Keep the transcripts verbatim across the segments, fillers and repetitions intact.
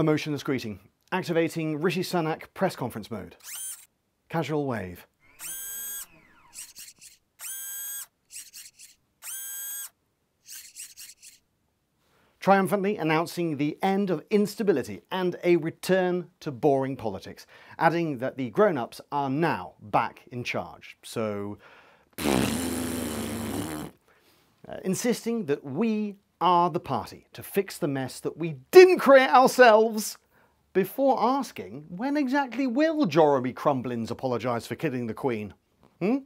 Emotionless greeting. Activating Rishi Sunak press conference mode. Casual wave. Triumphantly announcing the end of instability and a return to boring politics, adding that the grown-ups are now back in charge. So, uh, insisting that we are the party to fix the mess that we didn't create ourselves, before asking when exactly will Jeremy Crumblins apologise for killing the Queen? Hmm?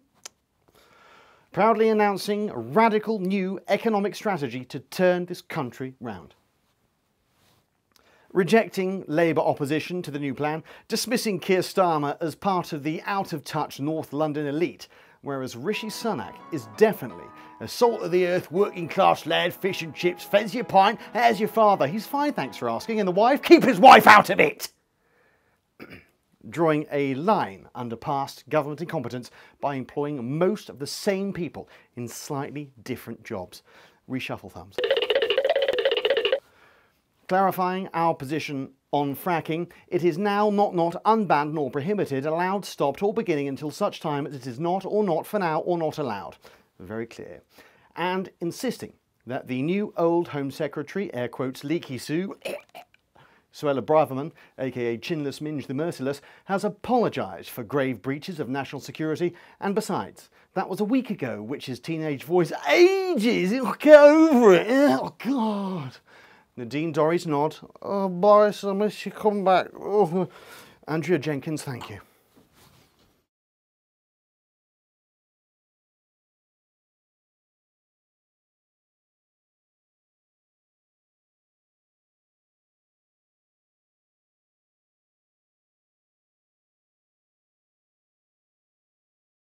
Proudly announcing a radical new economic strategy to turn this country round. Rejecting Labour opposition to the new plan, dismissing Keir Starmer as part of the out-of-touch North London elite, whereas Rishi Sunak is definitely a salt-of-the-earth, working-class lad, fish and chips, fancy a pint, how's your father? He's fine, thanks for asking, and the wife? Keep his wife out of it! Drawing a line under past government incompetence by employing most of the same people in slightly different jobs. Reshuffle thumbs. Clarifying our position on fracking, it is now not not unbanned nor prohibited, allowed, stopped or beginning until such time as it is not or not for now or not allowed. Very clear. And insisting that the new old Home Secretary, air quotes, leaky Sue, Suella Braverman, aka Chinless Minge the Merciless, has apologised for grave breaches of national security, and besides, that was a week ago, which his teenage voice ages, it'll get over it, oh god. Nadine Dory's nod, oh Boris, I miss you, come back, oh. Andrea Jenkins, thank you.